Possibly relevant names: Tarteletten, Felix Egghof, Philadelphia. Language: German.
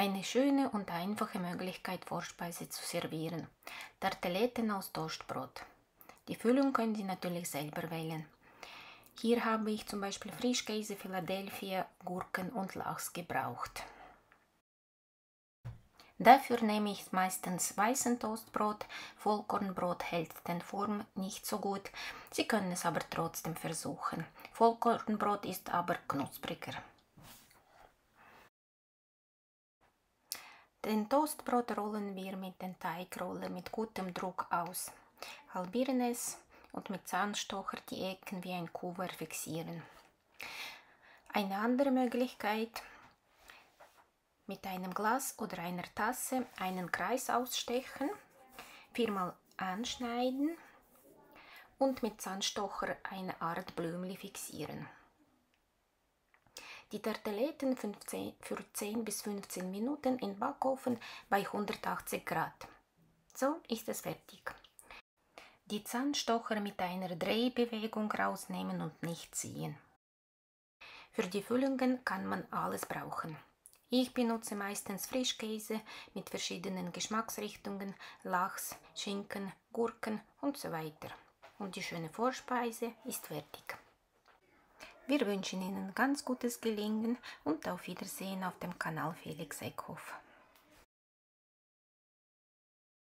Eine schöne und einfache Möglichkeit, Vorspeise zu servieren. Tarteletten aus Toastbrot. Die Füllung können Sie natürlich selber wählen. Hier habe ich zum Beispiel Frischkäse, Philadelphia, Gurken und Lachs gebraucht. Dafür nehme ich meistens weißen Toastbrot, Vollkornbrot hält den Form nicht so gut, Sie können es aber trotzdem versuchen. Vollkornbrot ist aber knuspriger. Den Toastbrot rollen wir mit der Teigrolle mit gutem Druck aus. Halbieren es und mit Zahnstocher die Ecken wie ein Kuvert fixieren. Eine andere Möglichkeit: mit einem Glas oder einer Tasse einen Kreis ausstechen, viermal anschneiden und mit Zahnstocher eine Art Blümli fixieren. Die Tarteletten für 10 bis 15 Minuten in Backofen bei 180 Grad. So ist es fertig. Die Zahnstocher mit einer Drehbewegung rausnehmen und nicht ziehen. Für die Füllungen kann man alles brauchen. Ich benutze meistens Frischkäse mit verschiedenen Geschmacksrichtungen, Lachs, Schinken, Gurken und so weiter. Und die schöne Vorspeise ist fertig. Wir wünschen Ihnen ganz gutes Gelingen und auf Wiedersehen auf dem Kanal Felix Egghof.